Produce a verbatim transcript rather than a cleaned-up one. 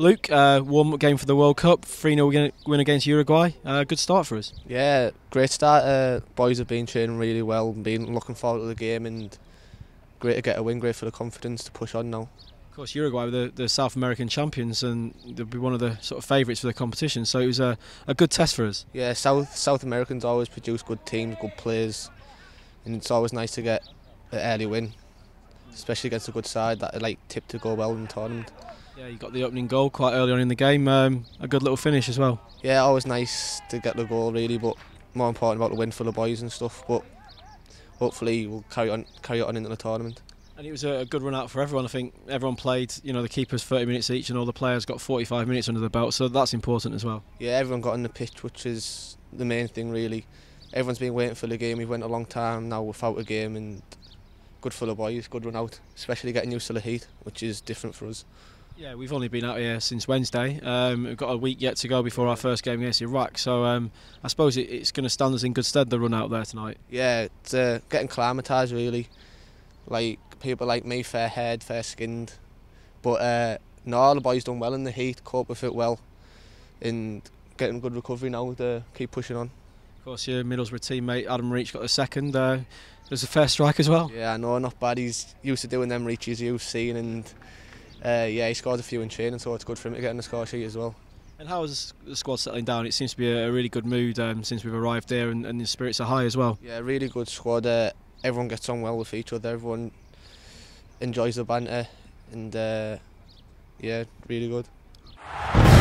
Luke, uh, warm up game for the World Cup, three nil win against Uruguay. Uh, good start for us. Yeah, great start. Uh, boys have been training really well and been looking forward to the game, and great to get a win, great for the confidence to push on now. Of course, Uruguay were the, the South American champions, and they'll be one of the sort of favourites for the competition, so it was a, a good test for us. Yeah, South South Americans always produce good teams, good players, and it's always nice to get an early win, especially against a good side that are like tipped to go well in the tournament. Yeah, you got the opening goal quite early on in the game, um, a good little finish as well. Yeah, always nice to get the goal really, but more important about the win for the boys and stuff, but hopefully we'll carry on carry on into the tournament. And it was a good run out for everyone. I think everyone played, you know, the keepers thirty minutes each and all the players got forty-five minutes under the belt, so that's important as well. Yeah, everyone got on the pitch, which is the main thing really. Everyone's been waiting for the game. We've went a long time now without a game, and good for the boys, good run out, especially getting used to the heat, which is different for us. Yeah, we've only been out here since Wednesday. Um, we've got a week yet to go before our first game against Iraq, so um, I suppose it, it's going to stand us in good stead, the run out there tonight. Yeah, it's, uh, getting climatised really. Like, people like me, fair-haired, fair-skinned, but uh, no, the boys done well in the heat, cope with it well, and getting good recovery now to keep pushing on. Of course, your Middlesbrough teammate Adam Reach got the second. Uh, there's a fair strike as well. Yeah, I know, not bad. He's used to doing them reaches you've seen, and uh, yeah, he scored a few in training, so it's good for him to get on the score sheet as well. And how is the squad settling down? It seems to be a really good mood um, since we've arrived there, and, and the spirits are high as well. Yeah, really good squad. Uh, everyone gets on well with each other. Everyone enjoys the banter, and uh, yeah, really good.